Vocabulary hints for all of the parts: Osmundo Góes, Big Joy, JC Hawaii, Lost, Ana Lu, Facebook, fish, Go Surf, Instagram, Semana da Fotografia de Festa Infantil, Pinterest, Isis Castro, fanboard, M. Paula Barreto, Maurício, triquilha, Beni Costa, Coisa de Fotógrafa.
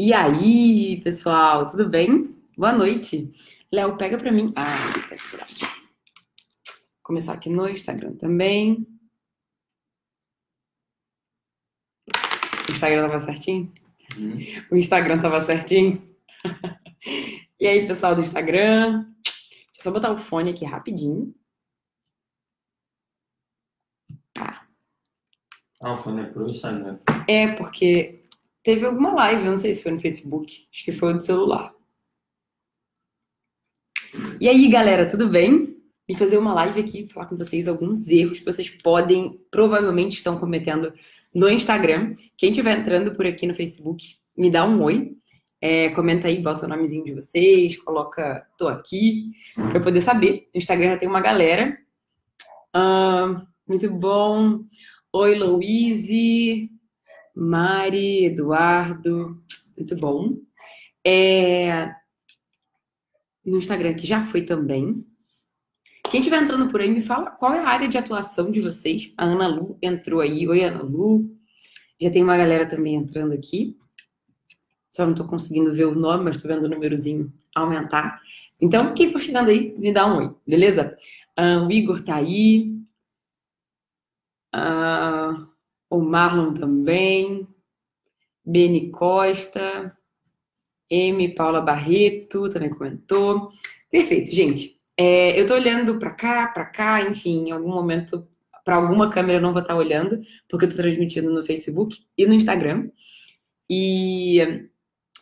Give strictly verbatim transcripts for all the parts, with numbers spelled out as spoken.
E aí, pessoal, tudo bem? Boa noite. Léo, pega pra mim. Ah, vou começar aqui no Instagram também. O Instagram tava certinho? Hum. O Instagram tava certinho? E aí, pessoal do Instagram? Deixa eu só botar o fone aqui rapidinho. Tá. Ah, o fone é pro Instagram. É, porque... teve alguma live, eu não sei se foi no Facebook, acho que foi do celular. E aí, galera, tudo bem? Vim fazer uma live aqui, falar com vocês alguns erros que vocês podem, provavelmente estão cometendo no Instagram. Quem estiver entrando por aqui no Facebook, me dá um oi. É, comenta aí, bota o nomezinho de vocês, coloca tô aqui, pra eu poder saber. No Instagram já tem uma galera. Ah, muito bom. Oi, Louise. Mari, Eduardo, muito bom. É... no Instagram que já foi também. Quem estiver entrando por aí, me fala qual é a área de atuação de vocês. A Ana Lu entrou aí. Oi, Ana Lu. Já tem uma galera também entrando aqui. Só não estou conseguindo ver o nome, mas estou vendo o númerozinho aumentar. Então, quem for chegando aí, me dá um oi, beleza? Ah, o Igor tá aí. Ah... O Marlon também, Beni Costa, M. Paula Barreto também comentou. Perfeito, gente. É, eu tô olhando pra cá, pra cá, enfim, em algum momento, pra alguma câmera eu não vou estar olhando, porque eu tô transmitindo no Facebook e no Instagram. E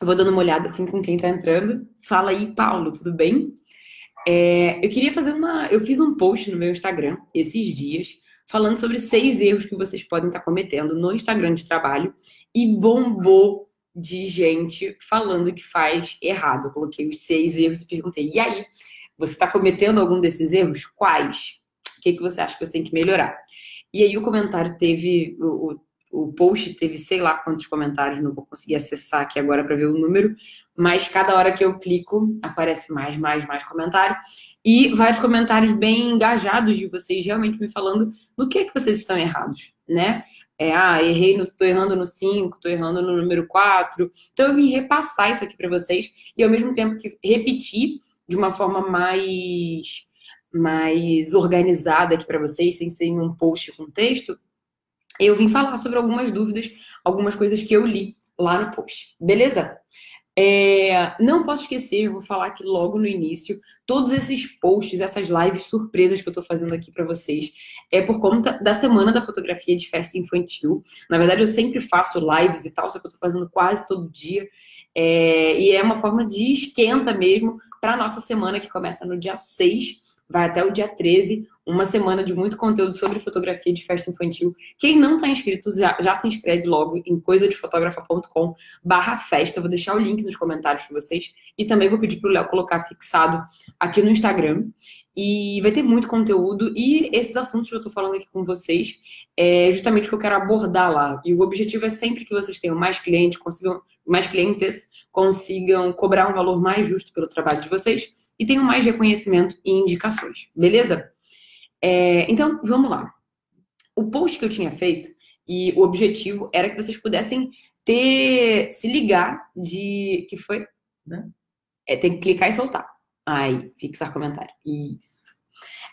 eu vou dando uma olhada, assim, com quem tá entrando. Fala aí, Paulo, tudo bem? É, eu queria fazer uma... eu fiz um post no meu Instagram esses dias, falando sobre seis erros que vocês podem estar cometendo no Instagram de trabalho, e bombou de gente falando que faz errado. Eu coloquei os seis erros e perguntei, e aí, você está cometendo algum desses erros? Quais? O que, que você acha que você tem que melhorar? E aí o comentário teve, o, o, o post teve sei lá quantos comentários, não vou conseguir acessar aqui agora para ver o número, mas cada hora que eu clico, aparece mais, mais, mais comentário. E vários comentários bem engajados de vocês realmente me falando do que é que vocês estão errados, né? É, ah, errei, no, tô errando no cinco, tô errando no número quatro. Então eu vim repassar isso aqui para vocês e ao mesmo tempo que repetir de uma forma mais, mais organizada aqui para vocês, sem ser um post com texto, eu vim falar sobre algumas dúvidas, algumas coisas que eu li lá no post, beleza? É, não posso esquecer, eu vou falar aqui logo no início, todos esses posts, essas lives surpresas que eu tô fazendo aqui pra vocês, é por conta da Semana da Fotografia de Festa Infantil. Na verdade, eu sempre faço lives e tal, só que eu tô fazendo quase todo dia. É, e é uma forma de esquenta mesmo pra nossa semana, que começa no dia seis, vai até o dia treze, uma semana de muito conteúdo sobre fotografia de festa infantil. Quem não está inscrito, já, já se inscreve logo em coisa de fotógrafa ponto com barra festa. Vou deixar o link nos comentários para vocês. E também vou pedir para o Léo colocar fixado aqui no Instagram. E vai ter muito conteúdo. E esses assuntos que eu estou falando aqui com vocês, é justamente o que eu quero abordar lá. E o objetivo é sempre que vocês tenham mais clientes, consigam, mais clientes, consigam cobrar um valor mais justo pelo trabalho de vocês. E tenham mais reconhecimento e indicações, beleza? É, então, vamos lá. O post que eu tinha feito, e o objetivo era que vocês pudessem ter, se ligar de... que foi? Né? É, tem que clicar e soltar. Aí, fixar comentário. Isso.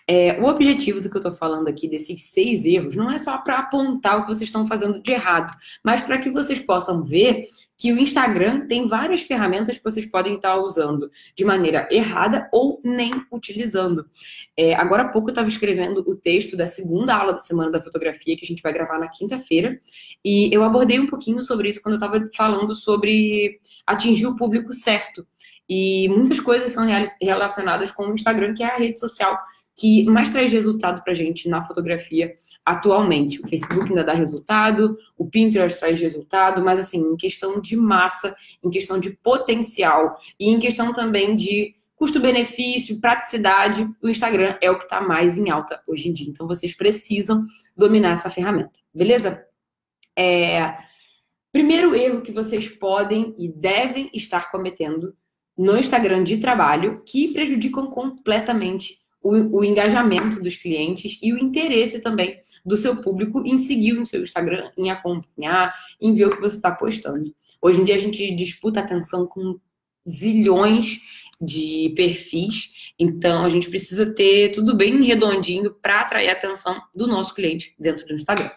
É, o objetivo do que eu tô falando aqui, desses seis erros, não é só para apontar o que vocês estão fazendo de errado, mas para que vocês possam ver que o Instagram tem várias ferramentas que vocês podem estar usando de maneira errada ou nem utilizando. É, agora há pouco eu estava escrevendo o texto da segunda aula da Semana da Fotografia, que a gente vai gravar na quinta-feira, e eu abordei um pouquinho sobre isso quando eu estava falando sobre atingir o público certo. E muitas coisas são relacionadas com o Instagram, que é a rede social que mais traz resultado pra gente na fotografia atualmente. O Facebook ainda dá resultado, o Pinterest traz resultado, mas assim, em questão de massa, em questão de potencial e em questão também de custo-benefício, praticidade, o Instagram é o que está mais em alta hoje em dia. Então vocês precisam dominar essa ferramenta, beleza? É... primeiro erro que vocês podem e devem estar cometendo no Instagram de trabalho, que prejudicam completamente o, o engajamento dos clientes e o interesse também do seu público em seguir o seu Instagram, em acompanhar, em ver o que você está postando. Hoje em dia a gente disputa atenção com zilhões de perfis, então a gente precisa ter tudo bem redondinho para atrair a atenção do nosso cliente dentro do Instagram.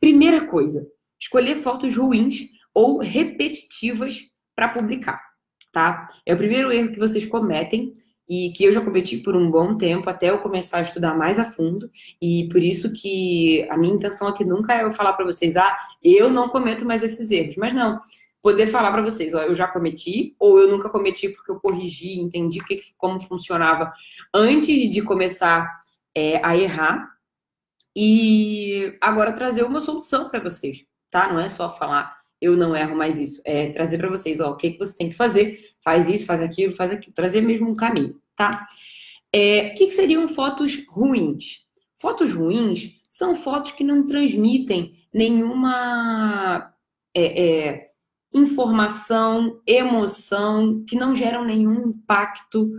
Primeira coisa, escolher fotos ruins ou repetitivas para publicar, tá? É o primeiro erro que vocês cometem e que eu já cometi por um bom tempo até eu começar a estudar mais a fundo, e por isso que a minha intenção aqui nunca é eu falar para vocês, ah, eu não cometo mais esses erros, mas não. Poder falar para vocês, ó, eu já cometi ou eu nunca cometi porque eu corrigi, entendi que, como funcionava antes de começar é, a errar, e agora trazer uma solução para vocês, tá? Não é só falar, eu não erro mais isso, é trazer para vocês, ó, o que, que você tem que fazer, faz isso, faz aquilo, faz aquilo, trazer mesmo um caminho, tá? É, o que, que seriam fotos ruins? Fotos ruins são fotos que não transmitem nenhuma... É, é, informação, emoção, que não geram nenhum impacto,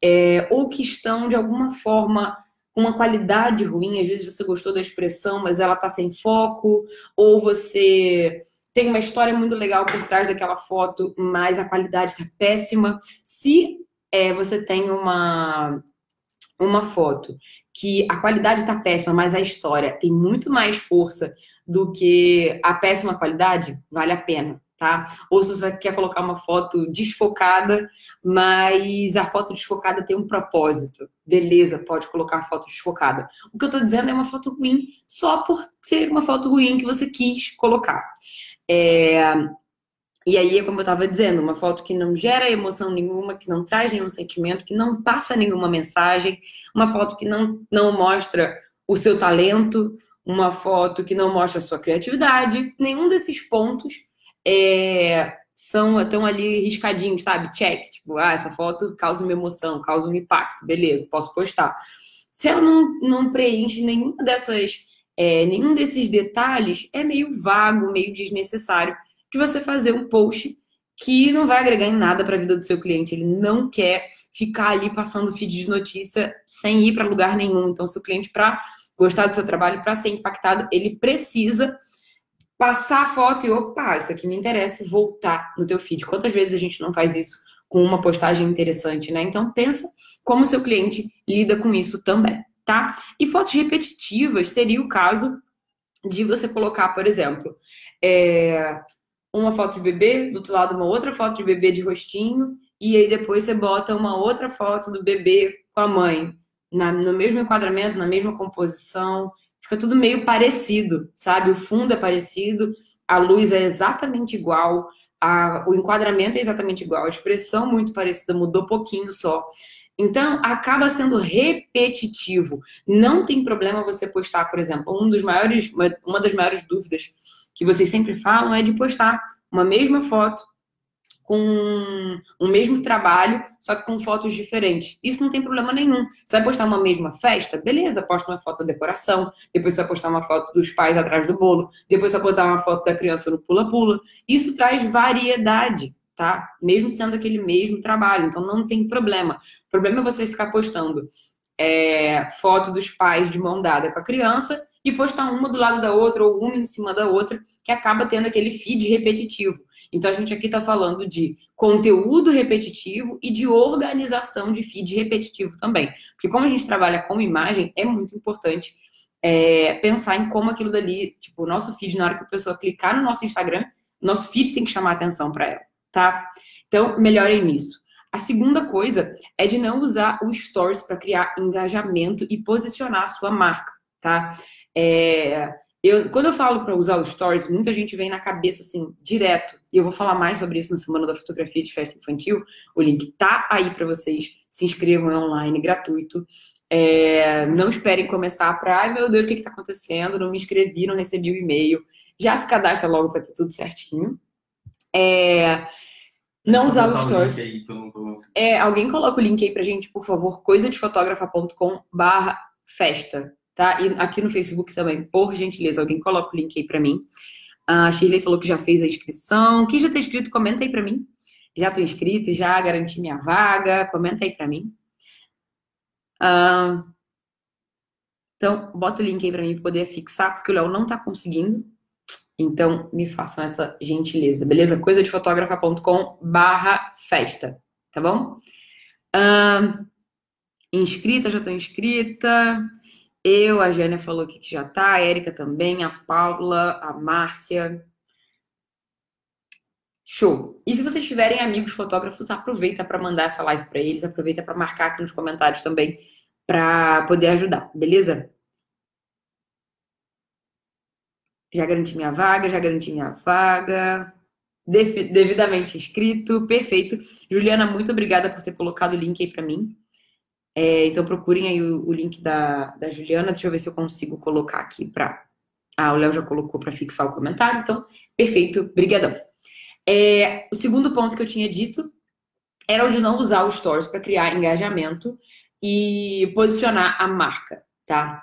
é, ou que estão de alguma forma com uma qualidade ruim. Às vezes você gostou da expressão, mas ela tá sem foco, ou você tem uma história muito legal por trás daquela foto, mas a qualidade tá péssima. Se é, você tem uma, uma foto que a qualidade tá péssima, mas a história tem muito mais força do que a péssima qualidade, vale a pena, tá? Ou se você quer colocar uma foto desfocada, mas a foto desfocada tem um propósito, beleza, pode colocar a foto desfocada. O que eu tô dizendo é uma foto ruim só por ser uma foto ruim que você quis colocar. É... E aí, como eu tava dizendo, uma foto que não gera emoção nenhuma, que não traz nenhum sentimento, que não passa nenhuma mensagem, uma foto que não, não mostra o seu talento, uma foto que não mostra a sua criatividade, nenhum desses pontos é, são, estão ali riscadinhos, sabe? Check, tipo, ah, essa foto causa uma emoção, causa um impacto, beleza, posso postar. Se ela não, não preenche nenhuma dessas, é, nenhum desses detalhes, é meio vago, meio desnecessário de você fazer um post que não vai agregar em nada para a vida do seu cliente. Ele não quer ficar ali passando feed de notícia sem ir para lugar nenhum. Então, seu cliente, para gostar do seu trabalho, para ser impactado, ele precisa passar a foto e, opa, isso aqui me interessa, voltar no teu feed. Quantas vezes a gente não faz isso com uma postagem interessante, né? Então, pensa como o seu cliente lida com isso também, tá? E fotos repetitivas seria o caso de você colocar, por exemplo, é... uma foto de bebê, do outro lado uma outra foto de bebê de rostinho, e aí depois você bota uma outra foto do bebê com a mãe, na, no mesmo enquadramento, na mesma composição, fica tudo meio parecido, sabe? O fundo é parecido, a luz é exatamente igual, a, o enquadramento é exatamente igual, a expressão muito parecida, mudou pouquinho só. Então, acaba sendo repetitivo. Não tem problema você postar, por exemplo, um dos maiores, uma, uma das maiores dúvidas que vocês sempre falam é de postar uma mesma foto com o mesmo trabalho, só que com fotos diferentes. Isso não tem problema nenhum. Você vai postar uma mesma festa? Beleza, posta uma foto da decoração, depois você vai postar uma foto dos pais atrás do bolo, depois você vai postar uma foto da criança no pula-pula. Isso traz variedade, tá? Mesmo sendo aquele mesmo trabalho. Então, não tem problema. O problema é você ficar postando é, foto dos pais de mão dada com a criança e postar uma do lado da outra ou uma em cima da outra, que acaba tendo aquele feed repetitivo. Então, a gente aqui está falando de conteúdo repetitivo e de organização de feed repetitivo também. Porque como a gente trabalha com imagem, é muito importante é, pensar em como aquilo dali, tipo, o nosso feed, na hora que a pessoa clicar no nosso Instagram, nosso feed tem que chamar atenção para ela, tá? Então, melhorem nisso. A segunda coisa é de não usar o Stories para criar engajamento e posicionar a sua marca, tá? É, eu, quando eu falo para usar o Stories, muita gente vem na cabeça assim, direto, e eu vou falar mais sobre isso na Semana da Fotografia de Festa Infantil. O link tá aí para vocês, se inscrevam, é online, gratuito. É, não esperem começar para, ai meu Deus, o que que tá acontecendo, não me inscrevi, não recebi o e-mail, já se cadastra logo para ter tudo certinho. É, não usar o Stories. É, alguém coloca o link aí pra gente, por favor, coisa de fotógrafa ponto com barra festa. Tá? E aqui no Facebook também, por gentileza, alguém coloca o link aí pra mim. A Shirley falou que já fez a inscrição. Quem já tá inscrito, comenta aí pra mim. Já tô inscrito, já garanti minha vaga, comenta aí pra mim. Uh, então, bota o link aí para mim poder fixar, porque o Léo não tá conseguindo. Então, me façam essa gentileza, beleza? coisa de fotógrafa ponto com barra festa, tá bom? Uh, inscrita, já tô inscrita. Eu, a Jânia falou aqui que já tá, a Érica também, a Paula, a Márcia. Show! E se vocês tiverem amigos fotógrafos, aproveita para mandar essa live para eles, aproveita para marcar aqui nos comentários também, para poder ajudar, beleza? Já garanti minha vaga, já garanti minha vaga. Devidamente inscrito, perfeito. Juliana, muito obrigada por ter colocado o link aí para mim. É, então procurem aí o, o link da, da Juliana. Deixa eu ver se eu consigo colocar aqui para... Ah, o Léo já colocou para fixar o comentário. Então, perfeito. Brigadão. É, o segundo ponto que eu tinha dito era o de não usar os stories para criar engajamento e posicionar a marca, tá?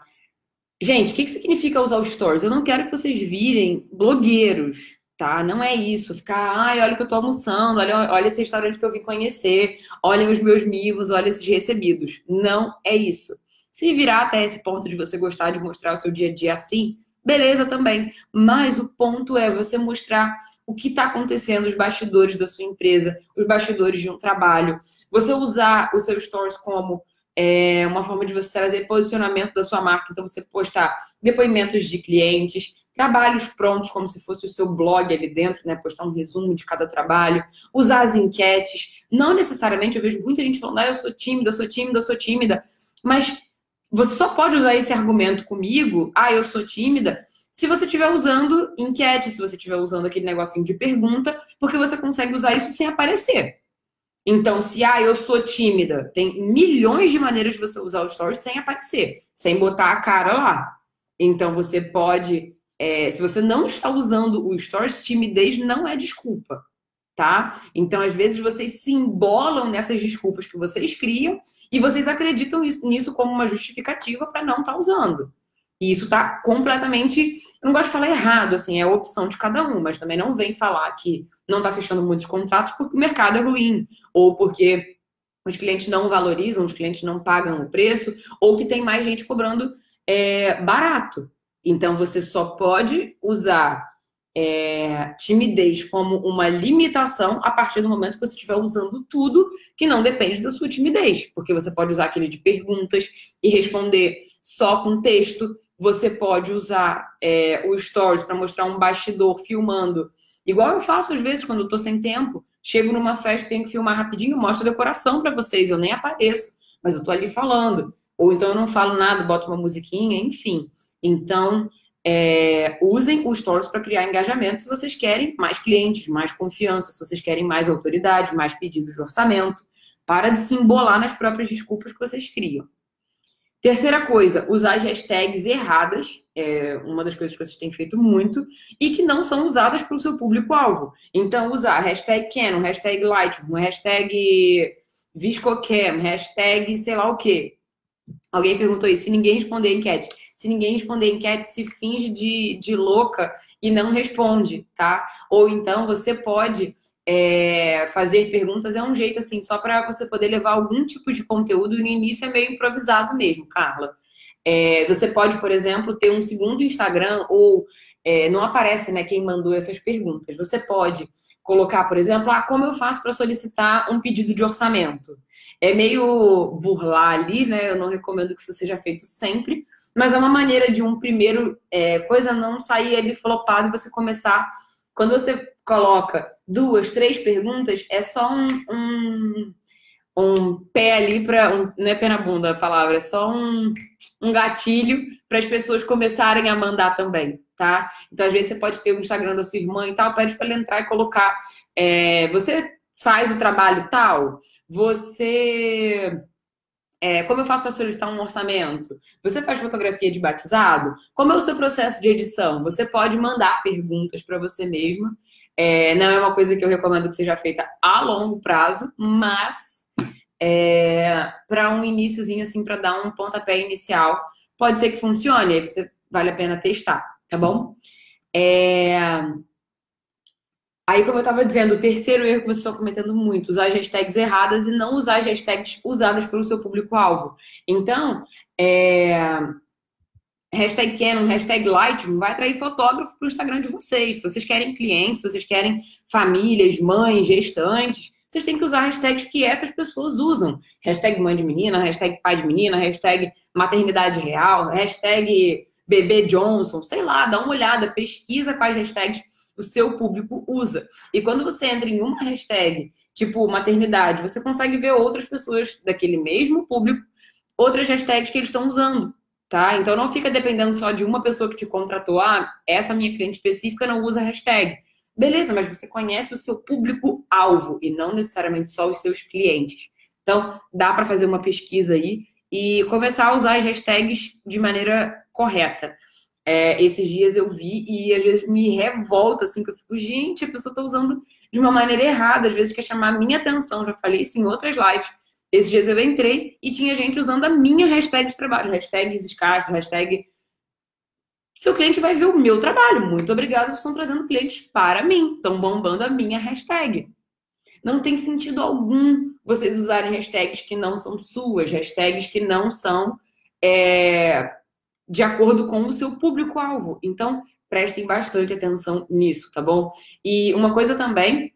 Gente, o que, que significa usar os stories? Eu não quero que vocês virem blogueiros, tá? Não é isso. Ficar, ai, olha o que eu tô almoçando, olha, olha esse restaurante que eu vim conhecer, olhem os meus mimos, olha esses recebidos. Não é isso. Se virar até esse ponto de você gostar de mostrar o seu dia a dia assim, beleza também. Mas o ponto é você mostrar o que tá acontecendo, os bastidores da sua empresa, os bastidores de um trabalho. Você usar os seus stories como... é uma forma de você trazer posicionamento da sua marca. Então, você postar depoimentos de clientes, trabalhos prontos, como se fosse o seu blog ali dentro, né? Postar um resumo de cada trabalho. Usar as enquetes. Não necessariamente, eu vejo muita gente falando, ah, eu sou tímida, eu sou tímida, eu sou tímida. Mas você só pode usar esse argumento comigo, ah, eu sou tímida, se você estiver usando enquete, se você estiver usando aquele negocinho de pergunta, porque você consegue usar isso sem aparecer. Então, se, ah, eu sou tímida, tem milhões de maneiras de você usar o stories sem aparecer, sem botar a cara lá. Então, você pode, é, se você não está usando o stories, timidez não é desculpa, tá? Então, às vezes, vocês se embolam nessas desculpas que vocês criam e vocês acreditam nisso como uma justificativa para não estar usando. E isso tá completamente... eu não gosto de falar errado, assim, é a opção de cada um, mas também não vem falar que não tá fechando muitos contratos porque o mercado é ruim, ou porque os clientes não valorizam, os clientes não pagam o preço, ou que tem mais gente cobrando é, barato. Então, você só pode usar é, timidez como uma limitação a partir do momento que você estiver usando tudo que não depende da sua timidez, porque você pode usar aquele de perguntas e responder só com texto. Você pode usar é, o Stories para mostrar um bastidor filmando. Igual eu faço às vezes quando eu tô sem tempo. Chego numa festa, tenho que filmar rapidinho, mostro a decoração para vocês. Eu nem apareço, mas eu tô ali falando. Ou então eu não falo nada, boto uma musiquinha, enfim. Então, é, usem o Stories para criar engajamento se vocês querem mais clientes, mais confiança, se vocês querem mais autoridade, mais pedidos de orçamento. Para de se embolar nas próprias desculpas que vocês criam. Terceira coisa, usar as hashtags erradas, é uma das coisas que vocês têm feito muito, e que não são usadas pelo seu público-alvo. Então, usar hashtag Canon, hashtag Lightroom, hashtag ViscoCam, hashtag sei lá o quê. Alguém perguntou isso, se ninguém responder a enquete. Se ninguém responder a enquete, se finge de, de louca e não responde, tá? Ou então, você pode... É, fazer perguntas é um jeito, assim, só para você poder levar algum tipo de conteúdo. No início é meio improvisado mesmo, Carla. É, você pode, por exemplo, ter um segundo Instagram ou... É, não aparece, né, quem mandou essas perguntas. Você pode colocar, por exemplo, ah, como eu faço para solicitar um pedido de orçamento? É meio burlar ali, né? Eu não recomendo que isso seja feito sempre, mas é uma maneira de um primeiro... É, coisa não sair ali flopado e você começar... Quando você coloca duas, três perguntas, é só um, um, um pé ali para... Um, não é pé na bunda a palavra, é só um, um gatilho para as pessoas começarem a mandar também, tá? Então, às vezes, você pode ter o Instagram da sua irmã e tal, pede para ela entrar e colocar... É, você faz o trabalho tal, você... É, como eu faço para solicitar um orçamento? Você faz fotografia de batizado? Como é o seu processo de edição? Você pode mandar perguntas para você mesma. É, não é uma coisa que eu recomendo que seja feita a longo prazo, mas é, para um iniciozinho, assim, para dar um pontapé inicial, pode ser que funcione, aí você, vale a pena testar, tá bom? É, Aí, como eu estava dizendo, o terceiro erro que vocês estão cometendo muito, usar hashtags erradas e não usar hashtags usadas pelo seu público-alvo. Então, é... hashtag Canon, hashtag Lightroom vai atrair fotógrafo para o Instagram de vocês. Se vocês querem clientes, se vocês querem famílias, mães, gestantes, vocês têm que usar hashtags que essas pessoas usam. Hashtag mãe de menina, hashtag pai de menina, hashtag maternidade real, hashtag bebê Johnson, sei lá, dá uma olhada, pesquisa quais hashtags o seu público usa. E quando você entra em uma hashtag, tipo maternidade, você consegue ver outras pessoas daquele mesmo público, outras hashtags que eles estão usando, tá? Então não fica dependendo só de uma pessoa que te contratou. Ah, essa minha cliente específica não usa hashtag. Beleza, mas você conhece o seu público-alvo e não necessariamente só os seus clientes. Então, dá para fazer uma pesquisa aí e começar a usar as hashtags de maneira correta. É, esses dias eu vi e às vezes me revolta, assim, que eu fico, gente, a pessoa tá usando de uma maneira errada, às vezes quer chamar a minha atenção, já falei isso em outras lives. Esses dias eu entrei e tinha gente usando a minha hashtag de trabalho, hashtag Isis Castro, hashtag... Seu cliente vai ver o meu trabalho. Muito obrigado, vocês estão trazendo clientes para mim. Estão bombando a minha hashtag. Não tem sentido algum vocês usarem hashtags que não são suas, hashtags que não são é, de acordo com o seu público-alvo. Então, prestem bastante atenção nisso, tá bom? E uma coisa também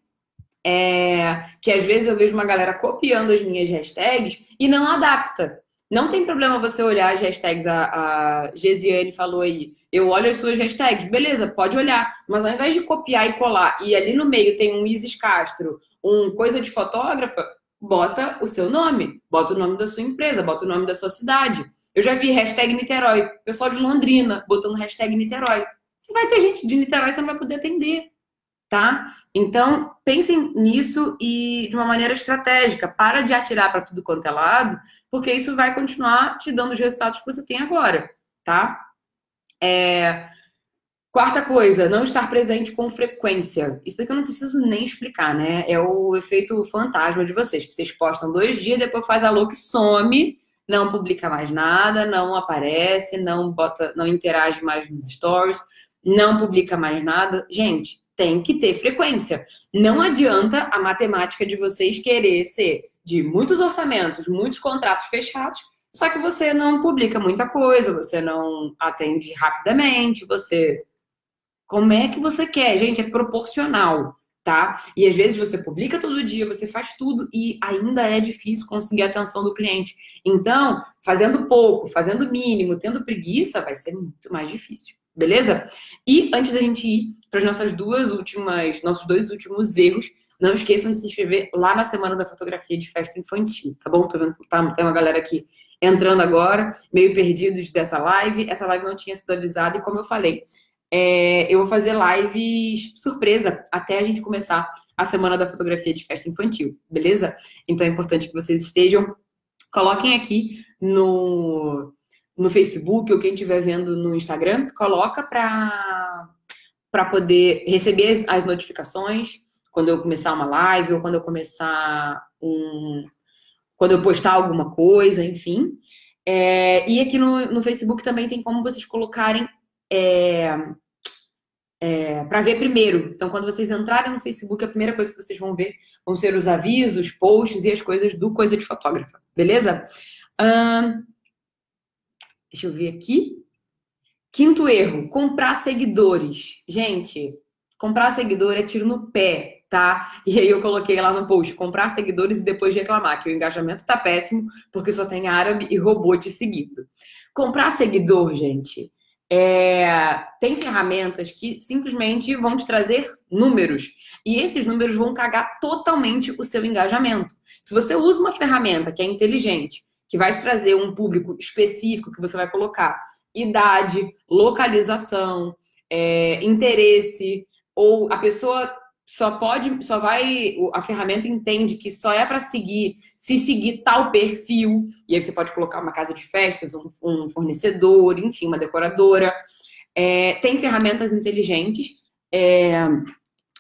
é que às vezes eu vejo uma galera copiando as minhas hashtags e não adapta. Não tem problema você olhar as hashtags, a, a Gesiane falou aí, eu olho as suas hashtags, beleza, pode olhar, mas ao invés de copiar e colar, e ali no meio tem um Isis Castro, um Coisa de Fotógrafa, bota o seu nome, bota o nome da sua empresa, bota o nome da sua cidade. Eu já vi hashtag Niterói, pessoal de Londrina botando hashtag Niterói. Você vai ter gente de Niterói, você não vai poder atender, tá? Então, pensem nisso e de uma maneira estratégica. Para de atirar para tudo quanto é lado, porque isso vai continuar te dando os resultados que você tem agora, tá? É... Quarta coisa, não estar presente com frequência. Isso daqui eu não preciso nem explicar, né? É o efeito fantasma de vocês, que vocês postam dois dias, depois faz a louca e some, não publica mais nada, não aparece, não bota, não interage mais nos stories, não publica mais nada. Gente, tem que ter frequência. Não adianta a matemática de vocês querer ser de muitos orçamentos, muitos contratos fechados, só que você não publica muita coisa, você não atende rapidamente, você... Como é que você quer? Gente, é proporcional, tá? E às vezes você publica todo dia, você faz tudo e ainda é difícil conseguir a atenção do cliente. Então, fazendo pouco, fazendo mínimo, tendo preguiça, vai ser muito mais difícil. Beleza? E antes da gente ir para os nossos duas últimas, nossos dois últimos erros, não esqueçam de se inscrever lá na Semana da Fotografia de Festa Infantil, tá bom? Tô vendo que tá, tem uma galera aqui entrando agora, meio perdidos dessa live. Essa live não tinha sido avisada e, como eu falei, é, eu vou fazer lives surpresa até a gente começar a Semana da Fotografia de Festa Infantil, beleza? Então é importante que vocês estejam, coloquem aqui no... no Facebook ou quem estiver vendo no Instagram, coloca para para poder receber as notificações quando eu começar uma live ou quando eu começar um... quando eu postar alguma coisa, enfim. É, e aqui no, no Facebook também tem como vocês colocarem é, é, para ver primeiro. Então, quando vocês entrarem no Facebook, a primeira coisa que vocês vão ver vão ser os avisos, posts e as coisas do Coisa de Fotógrafa, beleza? Um, Deixa eu ver aqui. Quinto erro, comprar seguidores. Gente, comprar seguidor é tiro no pé, tá? E aí eu coloquei lá no post, comprar seguidores e depois reclamar que o engajamento tá péssimo porque só tem árabe e robô te seguindo. Comprar seguidor, gente, é... tem ferramentas que simplesmente vão te trazer números. E esses números vão cagar totalmente o seu engajamento. Se você usa uma ferramenta que é inteligente, que vai te trazer um público específico que você vai colocar idade, localização, é, interesse, ou a pessoa só pode, só vai, a ferramenta entende que só é para seguir, se seguir tal perfil, e aí você pode colocar uma casa de festas, um, um fornecedor, enfim, uma decoradora. É, tem ferramentas inteligentes, é,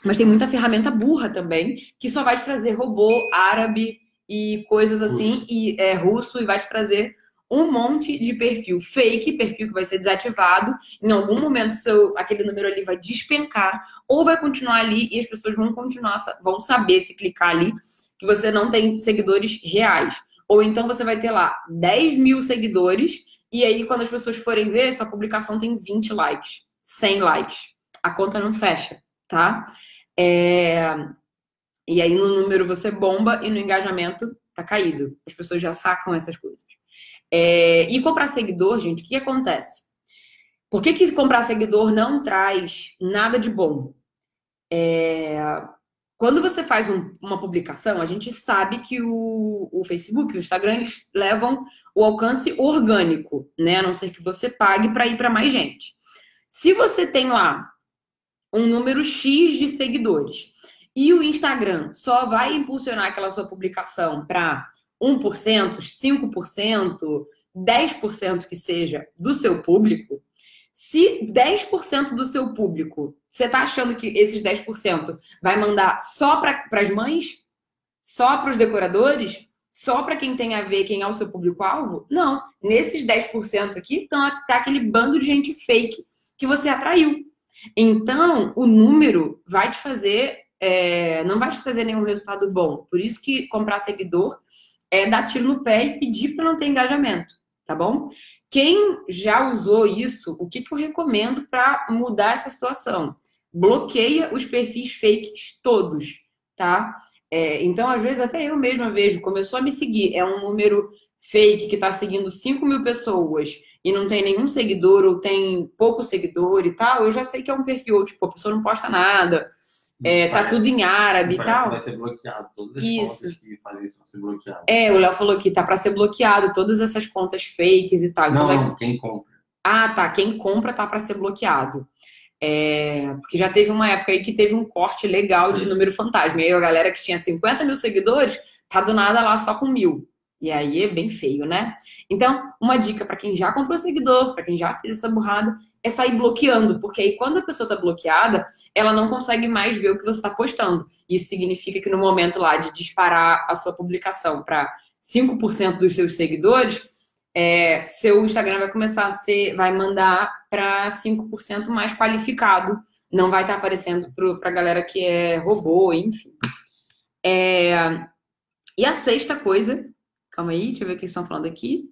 mas tem muita ferramenta burra também, que só vai te trazer robô, árabe, e coisas assim, russo. e é russo, e vai te trazer um monte de perfil fake, perfil que vai ser desativado, em algum momento seu, aquele número ali vai despencar ou vai continuar ali e as pessoas vão continuar, vão saber se clicar ali que você não tem seguidores reais. Ou então você vai ter lá dez mil seguidores e aí quando as pessoas forem ver, sua publicação tem vinte likes, cem likes. A conta não fecha, tá? É... E aí no número você bomba e no engajamento tá caído. As pessoas já sacam essas coisas. É, e comprar seguidor, gente, o que acontece? Por que que comprar seguidor não traz nada de bom? É, quando você faz um, uma publicação, a gente sabe que o, o Facebook e o Instagram, eles levam o alcance orgânico, né? A não ser que você pague para ir para mais gente. Se você tem lá um número X de seguidores e o Instagram só vai impulsionar aquela sua publicação para um por cento, cinco por cento, dez por cento que seja do seu público, se dez por cento do seu público, você está achando que esses dez por cento vai mandar só para as mães? Só para os decoradores? Só para quem tem a ver quem é o seu público-alvo? Não. Nesses dez por cento aqui, está aquele bando de gente fake que você atraiu. Então, o número vai te fazer, é, não vai te trazer nenhum resultado bom. Por isso que comprar seguidor é dar tiro no pé e pedir para não ter engajamento, tá bom? Quem já usou isso, o que que eu recomendo para mudar essa situação? Bloqueia os perfis fakes todos, tá? É, então, às vezes, até eu mesma vejo, começou a me seguir, é um número fake que está seguindo cinco mil pessoas e não tem nenhum seguidor ou tem pouco seguidor e tal, eu já sei que é um perfil, tipo, a pessoa não posta nada, É, parece, tá tudo em árabe e tal. Vai ser bloqueado. Todas as isso. contas que fazem isso vão ser bloqueadas. É, o Léo falou que tá pra ser bloqueado todas essas contas fakes e tal. Não, então vai... quem compra. Ah, tá. Quem compra tá pra ser bloqueado. É... Porque já teve uma época aí que teve um corte legal de número fantasma. E aí a galera que tinha cinquenta mil seguidores tá do nada lá só com mil. E aí é bem feio, né? Então, uma dica pra quem já comprou seguidor, pra quem já fez essa burrada, é sair bloqueando, porque aí quando a pessoa tá bloqueada, ela não consegue mais ver o que você tá postando. Isso significa que no momento lá de disparar a sua publicação para cinco por cento dos seus seguidores, é, seu Instagram vai começar a ser, vai mandar para cinco por cento mais qualificado. Não vai estar tá aparecendo para galera que é robô, enfim. É, e a sexta coisa, calma aí, deixa eu ver o que estão falando aqui.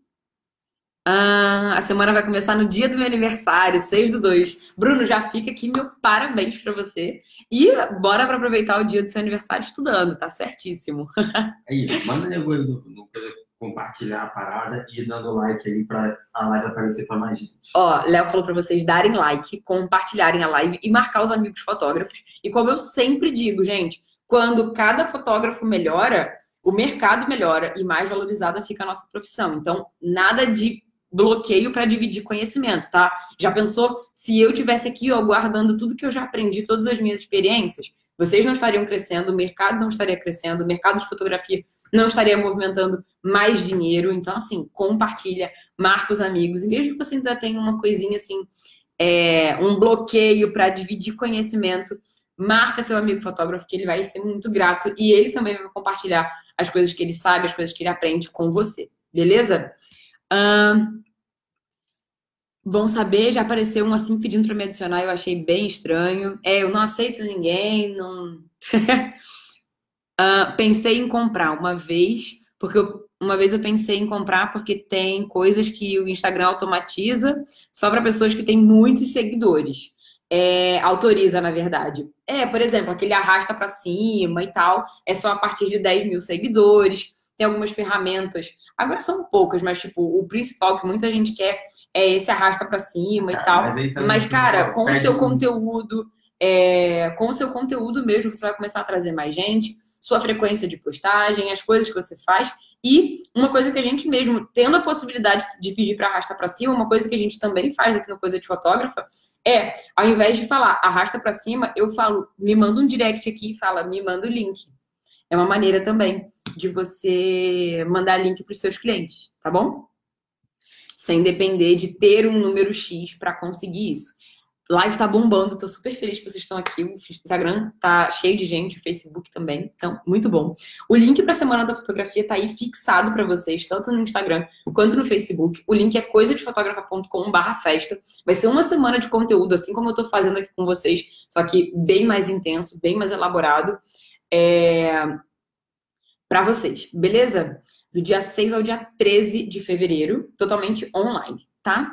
Ah, a semana vai começar no dia do meu aniversário, seis do dois. Bruno, já fica aqui meu parabéns pra você. E bora pra aproveitar o dia do seu aniversário estudando, tá certíssimo. Aí, manda negócio no, no, compartilhar a parada e dando like aí pra a live aparecer pra mais gente. Ó, Léo falou pra vocês darem like, compartilharem a live e marcar os amigos fotógrafos. E como eu sempre digo, gente, quando cada fotógrafo melhora, o mercado melhora e mais valorizada fica a nossa profissão. Então, nada de bloqueio para dividir conhecimento, tá? Já pensou? Se eu tivesse aqui, ó, guardando tudo que eu já aprendi, todas as minhas experiências, vocês não estariam crescendo, o mercado não estaria crescendo, o mercado de fotografia não estaria movimentando mais dinheiro. Então, assim, compartilha, marca os amigos. E mesmo que você ainda tenha uma coisinha assim, é, um bloqueio para dividir conhecimento, marca seu amigo fotógrafo que ele vai ser muito grato e ele também vai compartilhar as coisas que ele sabe, as coisas que ele aprende com você, beleza? Hum, bom saber, já apareceu um assim pedindo para me adicionar, eu achei bem estranho. É, eu não aceito ninguém, não... hum, pensei em comprar uma vez, porque eu, uma vez eu pensei em comprar porque tem coisas que o Instagram automatiza só para pessoas que têm muitos seguidores. É, autoriza, na verdade. É, por exemplo, aquele arrasta pra cima e tal, é só a partir de dez mil seguidores, tem algumas ferramentas, agora são poucas, mas tipo, o principal que muita gente quer é esse arrasta pra cima cara, e tal. Mas, é mas cara, com o seu conteúdo, é, com o seu conteúdo mesmo, que você vai começar a trazer mais gente, sua frequência de postagem, as coisas que você faz. E uma coisa que a gente mesmo, tendo a possibilidade de pedir para arrastar para cima, uma coisa que a gente também faz aqui no Coisa de Fotógrafa, é, ao invés de falar arrasta para cima, eu falo, me manda um direct aqui e fala, me manda o link. É uma maneira também de você mandar link para os seus clientes, tá bom? Sem depender de ter um número X para conseguir isso. live tá bombando, tô super feliz que vocês estão aqui. O Instagram tá cheio de gente, o Facebook também. Então, muito bom. O link pra Semana da Fotografia tá aí fixado pra vocês, tanto no Instagram quanto no Facebook. O link é coisa de fotógrafa ponto com barra festa. Vai ser uma semana de conteúdo, assim como eu tô fazendo aqui com vocês, só que bem mais intenso, bem mais elaborado, é... pra vocês, beleza? Do dia seis ao dia treze de fevereiro, totalmente online, tá?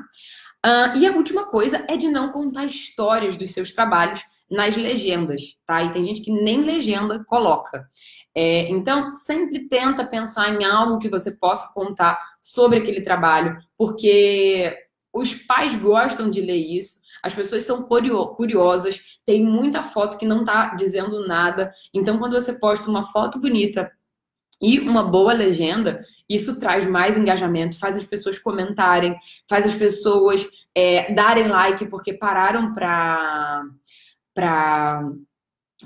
Uh, e a última coisa é de não contar histórias dos seus trabalhos nas legendas, tá? E tem gente que nem legenda coloca. É, então, sempre tenta pensar em algo que você possa contar sobre aquele trabalho, porque os pais gostam de ler isso, as pessoas são curiosas, tem muita foto que não tá dizendo nada. Então, quando você posta uma foto bonita e uma boa legenda, isso traz mais engajamento, faz as pessoas comentarem, faz as pessoas é, darem like porque pararam pra, pra,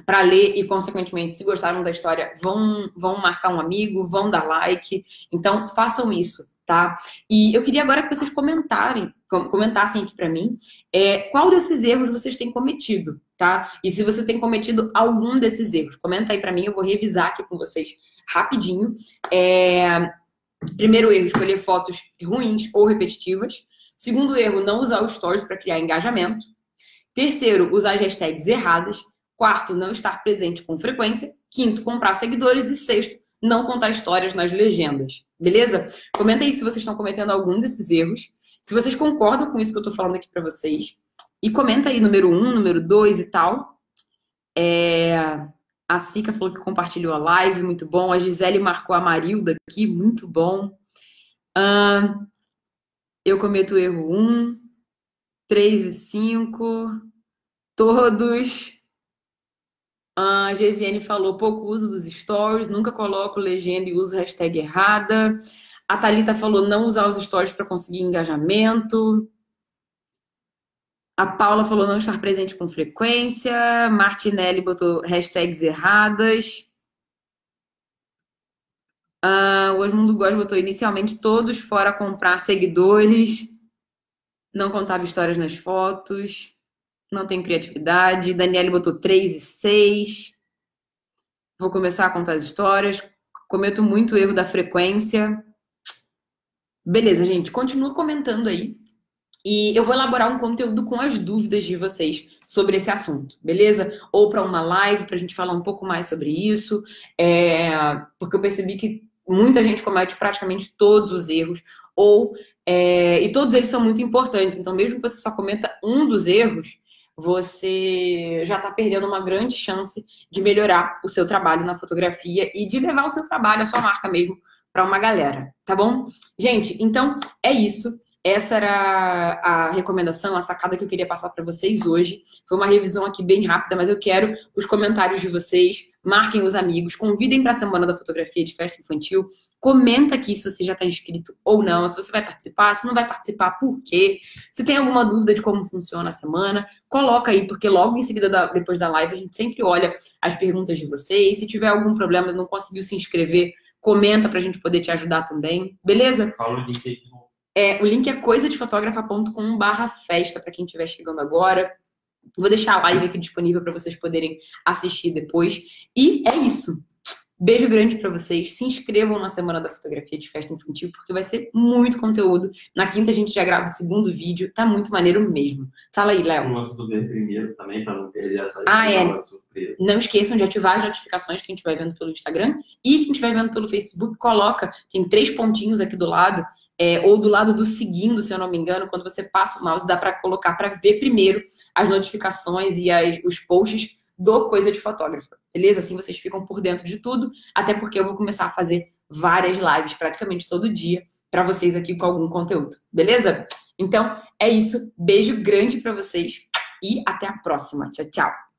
pra ler e, consequentemente, se gostaram da história, vão, vão marcar um amigo, vão dar like. Então, façam isso, tá? E eu queria agora que vocês comentarem, comentassem aqui pra mim é, qual desses erros vocês têm cometido, tá? E se você tem cometido algum desses erros, comenta aí pra mim, eu vou revisar aqui com vocês rapidinho. É... Primeiro erro, escolher fotos ruins ou repetitivas. Segundo erro, não usar os stories para criar engajamento. Terceiro, usar hashtags erradas. Quarto, não estar presente com frequência. Quinto, comprar seguidores. E sexto, não contar histórias nas legendas. Beleza? Comenta aí se vocês estão cometendo algum desses erros, se vocês concordam com isso que eu tô falando aqui para vocês. E comenta aí número um, número dois e tal. É... A Sica falou que compartilhou a live, muito bom. A Gisele marcou a Marilda aqui, muito bom. Uh, eu cometo erro um, três e cinco. Todos. Uh, a Gesiane falou pouco uso dos stories, nunca coloco legenda e uso hashtag errada. A Thalita falou não usar os stories para conseguir engajamento. A Paula falou não estar presente com frequência. Martinelli botou hashtags erradas. Uh, o Osmundo Góes botou inicialmente todos fora comprar seguidores. Não contava histórias nas fotos. Não tem criatividade. Daniele botou três e seis. Vou começar a contar as histórias. Cometo muito erro da frequência. Beleza, gente. Continua comentando aí. E eu vou elaborar um conteúdo com as dúvidas de vocês sobre esse assunto, beleza? Ou para uma live, para a gente falar um pouco mais sobre isso. É... Porque eu percebi que muita gente comete praticamente todos os erros. Ou... É... E todos eles são muito importantes. Então, mesmo que você só cometa um dos erros, você já está perdendo uma grande chance de melhorar o seu trabalho na fotografia e de levar o seu trabalho, a sua marca mesmo, para uma galera, tá bom? Gente, então é isso. Essa era a recomendação, a sacada que eu queria passar para vocês hoje. Foi uma revisão aqui bem rápida, mas eu quero os comentários de vocês. Marquem os amigos, convidem para a Semana da Fotografia de Festa Infantil. Comenta aqui se você já está inscrito ou não, se você vai participar, se não vai participar, por quê? Se tem alguma dúvida de como funciona a semana, coloca aí, porque logo em seguida, da, depois da live, a gente sempre olha as perguntas de vocês. Se tiver algum problema, não conseguiu se inscrever, comenta para a gente poder te ajudar também, beleza? Fala o link aí. É, o link é coisa de fotógrafa ponto com barra festa para quem estiver chegando agora. Vou deixar a live aqui disponível para vocês poderem assistir depois. E é isso. Beijo grande para vocês. Se inscrevam na Semana da Fotografia de Festa Infantil, porque vai ser muito conteúdo. Na quinta a gente já grava o segundo vídeo. Tá muito maneiro mesmo. Fala aí, Léo. Vamos ver primeiro também para não perder essa ah, é. surpresa. Não esqueçam de ativar as notificações que a gente vai vendo pelo Instagram e quem estiver vendo pelo Facebook, coloca. Tem três pontinhos aqui do lado. É, ou do lado do seguindo, se eu não me engano, quando você passa o mouse, dá para colocar para ver primeiro as notificações e as, os posts do Coisa de Fotógrafa, beleza? Assim vocês ficam por dentro de tudo, até porque eu vou começar a fazer várias lives praticamente todo dia para vocês aqui com algum conteúdo, beleza? Então, é isso. Beijo grande para vocês e até a próxima. Tchau, tchau!